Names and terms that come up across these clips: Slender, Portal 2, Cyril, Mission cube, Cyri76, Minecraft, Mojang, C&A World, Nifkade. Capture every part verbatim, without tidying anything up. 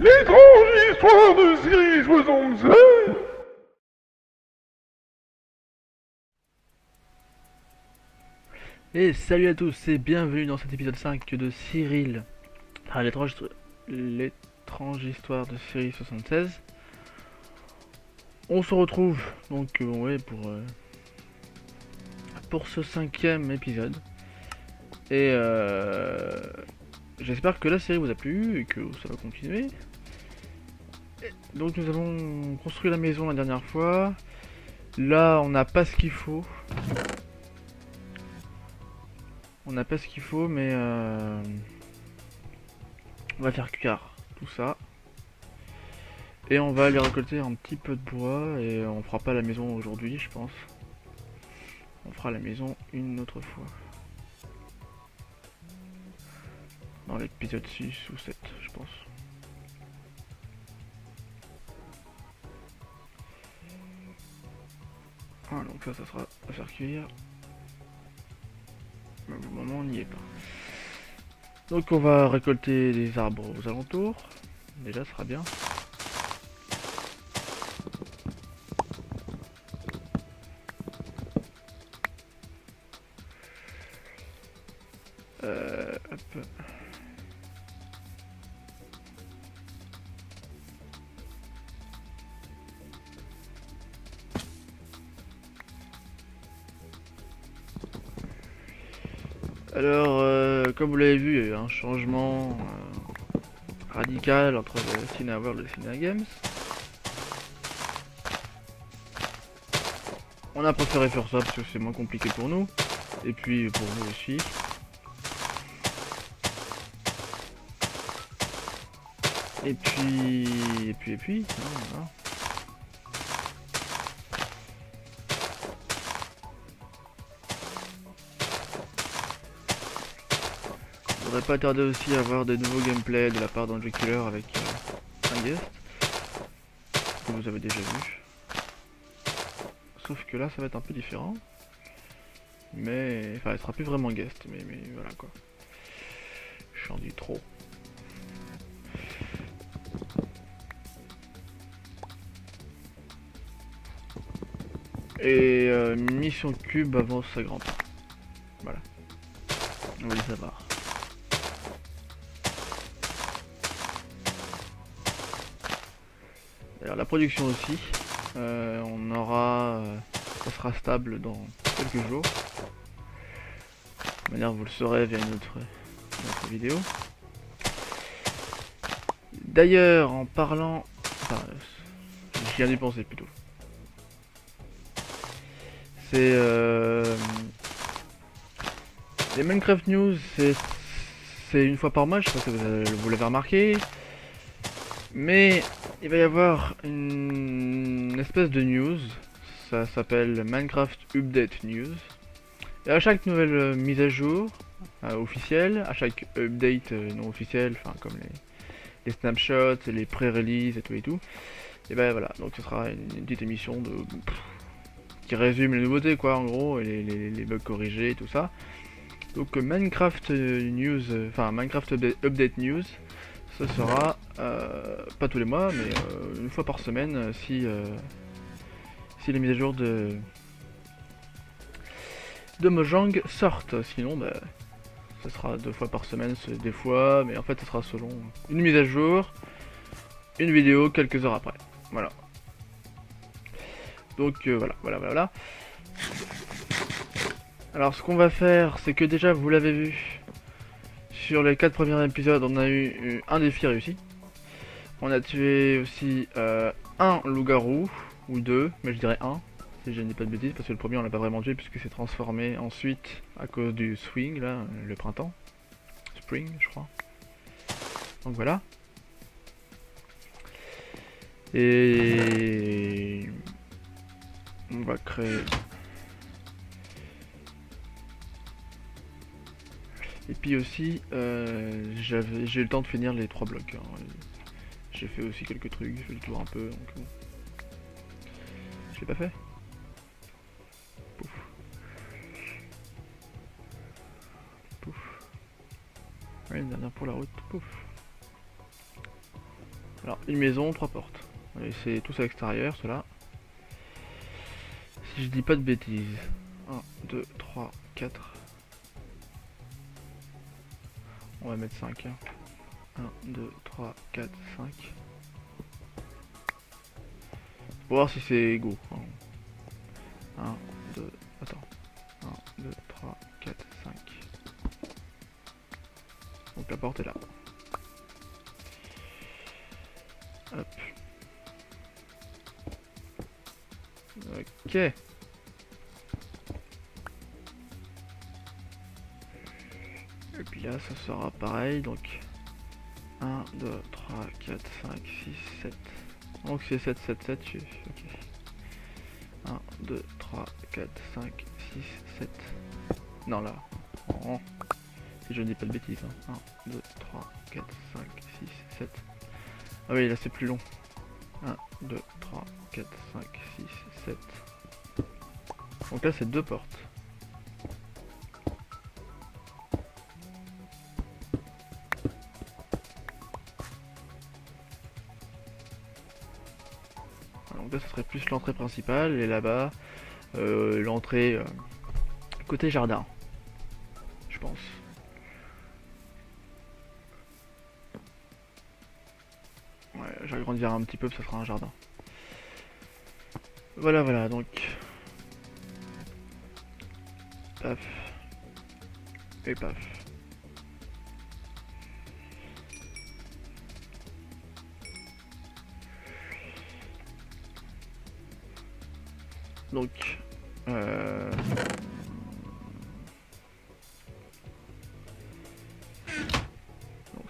L'étrange histoire de Cyri soixante-seize. Et salut à tous et bienvenue dans cet épisode cinq de Cyril. Enfin, l'étrange l'étrange histoire de Cyri soixante-seize. On se retrouve donc euh, ouais, pour, euh, pour ce cinquième épisode. Et euh, j'espère que la série vous a plu et que ça va continuer. Et donc nous avons construit la maison la dernière fois. Là on n'a pas ce qu'il faut. On n'a pas ce qu'il faut mais euh, on va faire cuire tout ça. Et on va aller récolter un petit peu de bois et on fera pas la maison aujourd'hui je pense. On fera la maison une autre fois. Dans l'épisode six ou sept je pense. Ah, donc ça ça sera à faire cuire. Mais au moment on n'y est pas. Donc on va récolter les arbres aux alentours. Déjà ça sera bien. Euh, hop. Alors, euh, comme vous l'avez vu, il y a eu un changement euh, radical entre le C and A World et le C and A Games. On a préféré faire ça parce que c'est moins compliqué pour nous, et puis pour vous aussi. Et puis, et puis, et puis, voilà. On devrait pas tarder aussi à avoir des nouveaux gameplays de la part d'Angel Killer avec euh, un guest que vous avez déjà vu. Sauf que là ça va être un peu différent. Mais enfin il sera plus vraiment guest, mais, mais voilà quoi. J'en dis trop. Et euh, Mission Cube avance à grands pas. Voilà. On va les savoir. Alors la production aussi, euh, on aura, euh, ça sera stable dans quelques jours. De manière vous le saurez via une autre, une autre vidéo. D'ailleurs en parlant, enfin j'y ai dû penser plutôt. C'est euh, les Minecraft News, c'est une fois par mois, je sais pas si vous l'avez remarqué. Mais il va y avoir une espèce de news, ça s'appelle Minecraft Update News. Et à chaque nouvelle euh, mise à jour euh, officielle, à chaque update euh, non officiel, enfin comme les, les snapshots, les pré-releases et tout et tout, et ben voilà, donc ce sera une, une petite émission de pff, qui résume les nouveautés quoi en gros, et les, les, les bugs corrigés et tout ça. Donc euh, Minecraft euh, News, enfin euh, Minecraft Update, update News. Ce sera euh, pas tous les mois, mais euh, une fois par semaine si, euh, si les mises à jour de, de Mojang sortent. Sinon, bah, ce sera deux fois par semaine, des fois, mais en fait, ce sera selon une mise à jour, une vidéo quelques heures après. Voilà. Donc euh, voilà, voilà, voilà, voilà. Alors, ce qu'on va faire, c'est que déjà, vous l'avez vu. Sur les quatre premiers épisodes, on a eu un défi réussi. On a tué aussi euh, un loup-garou, ou deux, mais je dirais un, si je n'ai pas de bêtises, parce que le premier on l'a pas vraiment tué, puisque c'est transformé ensuite à cause du swing, là, le printemps. Spring, je crois. Donc voilà. Et on va créer... Et puis aussi, euh, j'ai eu le temps de finir les trois blocs. Hein. J'ai fait aussi quelques trucs, j'ai fait le tour un peu. Donc bon. Je l'ai pas fait. Pouf. Pouf. Ouais, une dernière pour la route. Pouf. Alors, une maison, trois portes. Et c'est tous à l'extérieur, ceux-là. Si je dis pas de bêtises. un, deux, trois, quatre. On va mettre cinq. Hein. un, deux, trois, quatre, cinq. Pour voir si c'est égaux. un, deux, attends. un, deux, trois, quatre, cinq. Donc la porte est là. Hop. Ok. Et puis là, ça sera pareil. Donc un, deux, trois, quatre, cinq, six, sept. Donc c'est sept, sept, sept. Ok. un, deux, trois, quatre, cinq, six, sept. Non, là. Oh. Si je ne dis pas de bêtises. Hein. un, deux, trois, quatre, cinq, six, sept. Ah oui, là c'est plus long. un, deux, trois, quatre, cinq, six, sept. Donc là c'est deux portes. Donc là ce serait plus l'entrée principale et là-bas euh, l'entrée euh, côté jardin. Je pense. J'agrandirai un petit peu, ça sera un jardin. Voilà, voilà, donc. Paf. Et paf. Donc. Euh...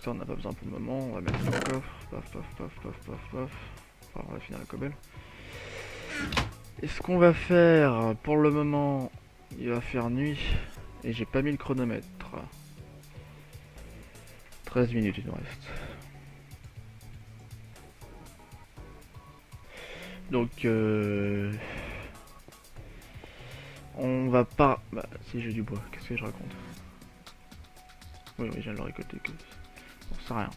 Ça on n'a pas besoin pour le moment, on va mettre le coffre, paf paf paf paf paf paf, enfin, on va finir la cobelle. Et ce qu'on va faire, pour le moment, il va faire nuit, et j'ai pas mis le chronomètre. treize minutes il nous reste. Donc, euh... on va pas... Bah, si j'ai du bois, qu'est-ce que je raconte? Oui, oui, je viens de le récolter que... ça rien.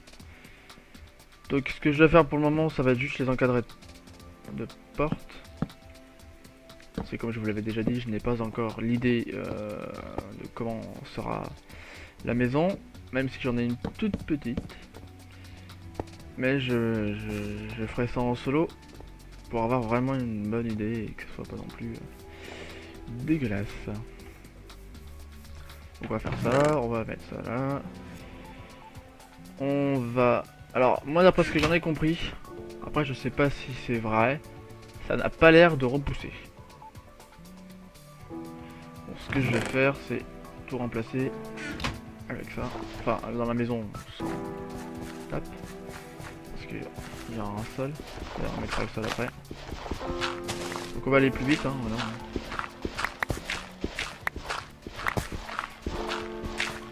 Donc ce que je vais faire pour le moment, ça va être juste les encadrer de portes. C'est comme je vous l'avais déjà dit, je n'ai pas encore l'idée euh, de comment sera la maison, même si j'en ai une toute petite. Mais je, je, je ferai ça en solo pour avoir vraiment une bonne idée et que ce soit pas non plus euh, dégueulasse. Donc on va faire ça, on va mettre ça là. On va... Alors, moi d'après ce que j'en ai compris, après je sais pas si c'est vrai, ça n'a pas l'air de repousser. Bon, ce que je vais faire, c'est tout remplacer avec ça. Enfin, dans la maison, on tape. Parce qu'il y a un sol. On mettra le sol après. Donc on va aller plus vite, hein, voilà.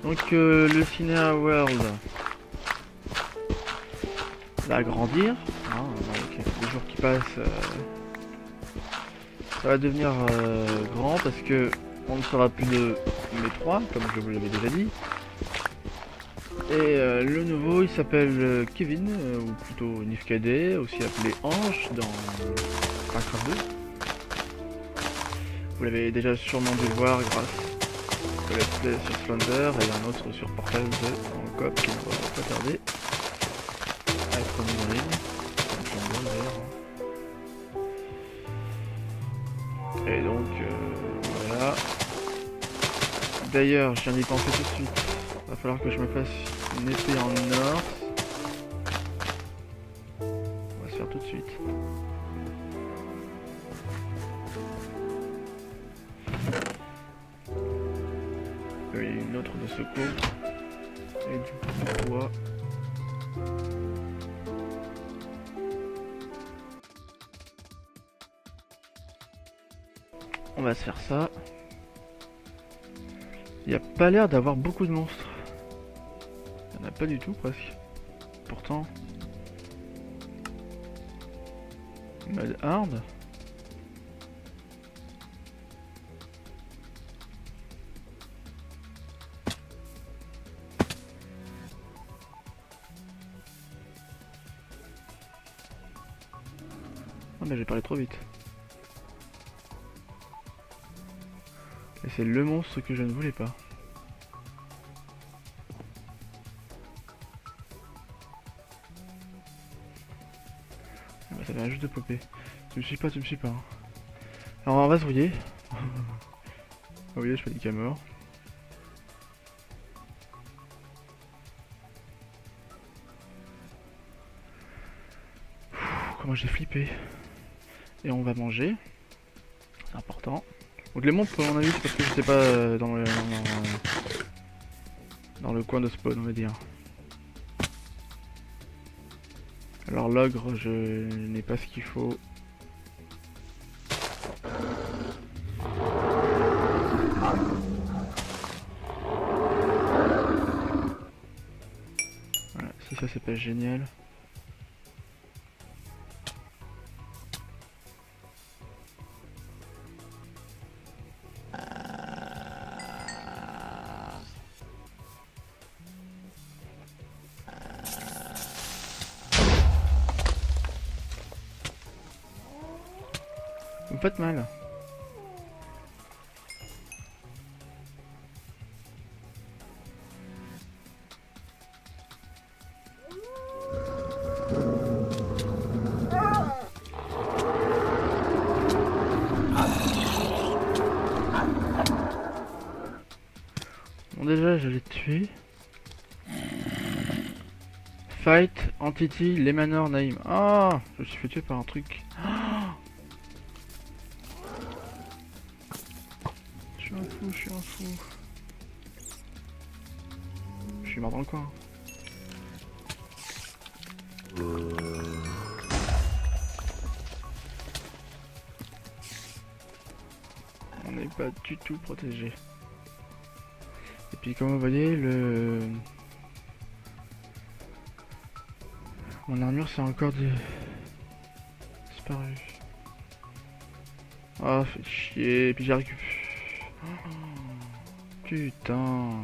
Donc, euh, le C et A World... à grandir, hein, avec les jours qui passent, euh, ça va devenir euh, grand parce que on ne sera plus de M trois, comme je vous l'avais déjà dit. Et euh, le nouveau, il s'appelle Kevin, euh, ou plutôt Nifkade, aussi appelé Ange dans Minecraft deux. Vous l'avez déjà sûrement dû voir grâce au let's play sur Slender et un autre sur Portal deux en coop qui ne va pas tarder. Et donc euh, voilà. D'ailleurs, je viens d'y penser tout de suite. Va falloir que je me fasse une épée en or. On va se faire tout de suite. Et une autre de secours. Et du bois. On va se faire ça. Il n'y a pas l'air d'avoir beaucoup de monstres. Il n'y en a pas du tout presque. Pourtant. Mode hard. Ah mais j'ai parlé trop vite. Et c'est le monstre que je ne voulais pas. Ah bah ça vient juste de popper. Tu me suis pas, tu me suis pas. Alors on va se rouiller. Oh oui, je panique à mort. Comment j'ai flippé. Et on va manger. C'est important. Donc les monstres, à mon avis, c'est parce que j'étais pas dans le, dans, dans le coin de spawn, on va dire. Alors l'ogre, je n'ai pas ce qu'il faut. Voilà, si ça c'est pas génial. Pas de mal. Bon déjà je l'ai tué. Fight, Entity, les manors, Naïm. Ah, oh, je me suis fait tuer par un truc. Je suis un fou. Je suis mort dans le coin. On n'est pas du tout protégé. Et puis comme vous voyez, le mon armure s'est encore de... disparu. Ah, oh, fait chier. Et puis j'ai récupéré. Putain.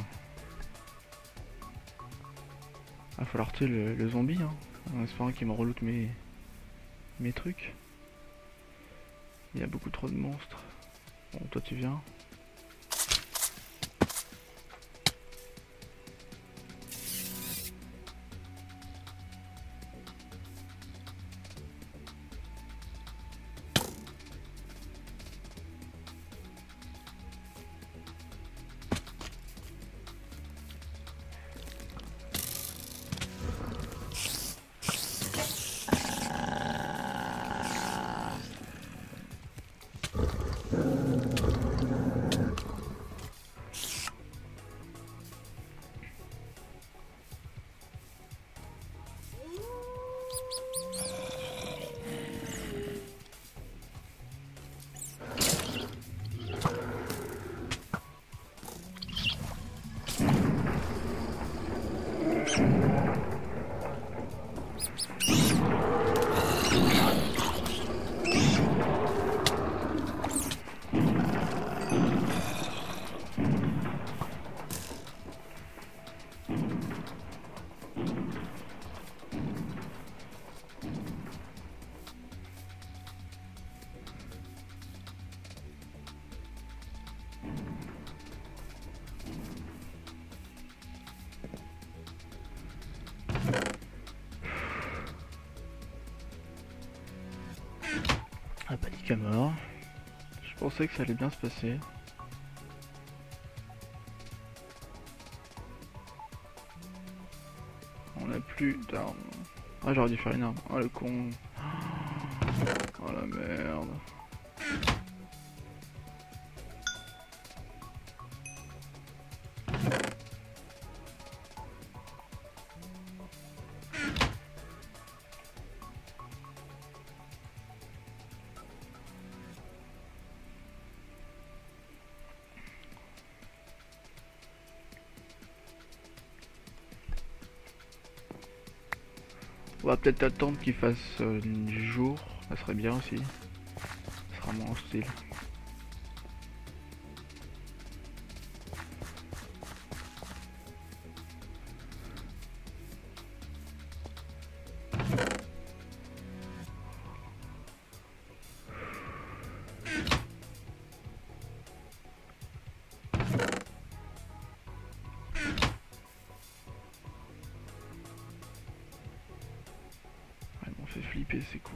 Ah, falloir tuer le, le zombie, hein. En espérant qu'il me reloute mes, mes trucs. Il y a beaucoup trop de monstres. Bon, toi tu viens. À mort. Je pensais que ça allait bien se passer. On a plus d'armes. Ah, j'aurais dû faire une arme. Oh le con. Oh la merde. On va peut-être attendre qu'il fasse euh, jour, ça serait bien aussi, ça sera moins hostile. fait flipper, c'est con.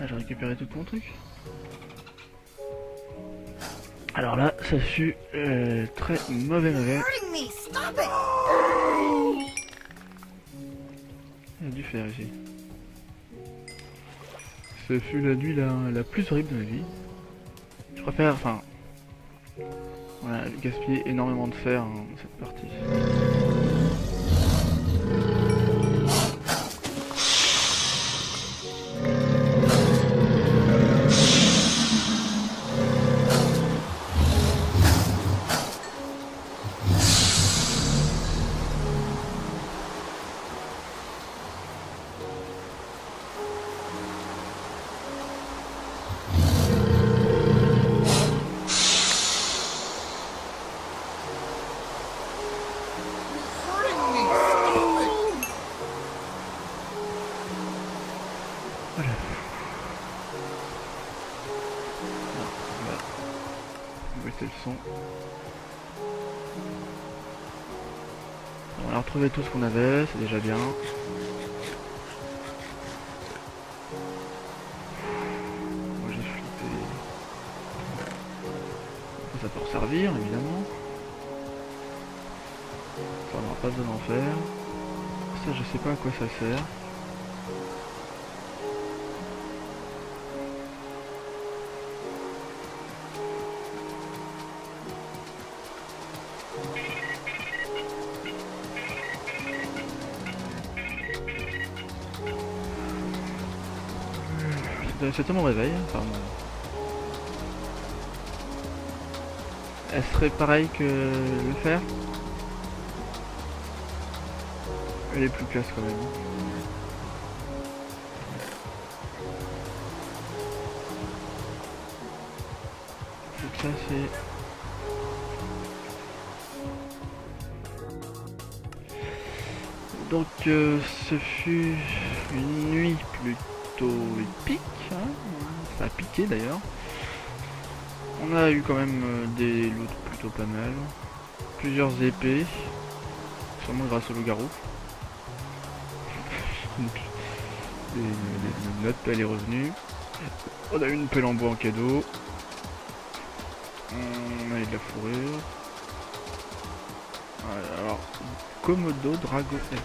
Ah, j'ai récupéré tout mon truc. Alors là, ça fut euh, très mauvais mauvais. Il y a du fer ici. Ça fut la nuit la, la plus horrible de ma vie. Je préfère, enfin... Voilà, gaspiller énormément de fer dans cette partie. On a retrouvé tout ce qu'on avait, c'est déjà bien. Moi j'ai flippé. Ça peut resservir évidemment. Ça n'aura pas besoin d'en faire. Ça je sais pas à quoi ça sert. C'est mon réveil, pardon. Elle serait pareille que le fer. Elle est plus classe quand même. Donc ça c'est... Donc euh, ce fut une nuit plus épique, hein. Ça a piqué d'ailleurs. On a eu quand même des loots plutôt pas mal, plusieurs épées, sûrement grâce au loup-garou. Notre pelle est revenue. On a eu une pelle en bois en cadeau. On a eu de la fourrure. Voilà, alors, Komodo Drago X.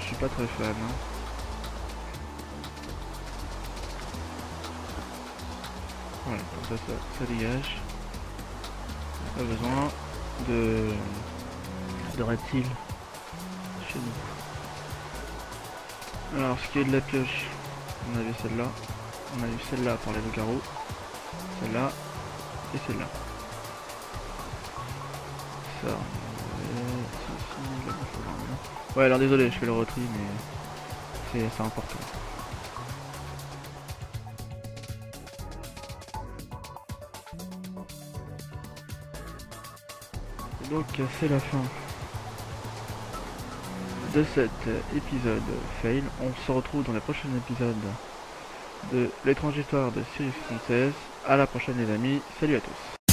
Je suis pas très fan. Hein. Voilà, comme ça, ça, ça dégage. Pas besoin de, de reptiles chez nous. Alors, ce qui est de la pioche, on avait celle-là, on a eu celle-là pour les deux carreaux, celle-là et celle-là. Ça, ouais, alors désolé, je fais le retri, mais c'est important. Donc c'est la fin de cet épisode fail. On se retrouve dans le prochain épisode de l'étrange histoire de Cyri soixante-seize. À la prochaine les amis, salut à tous.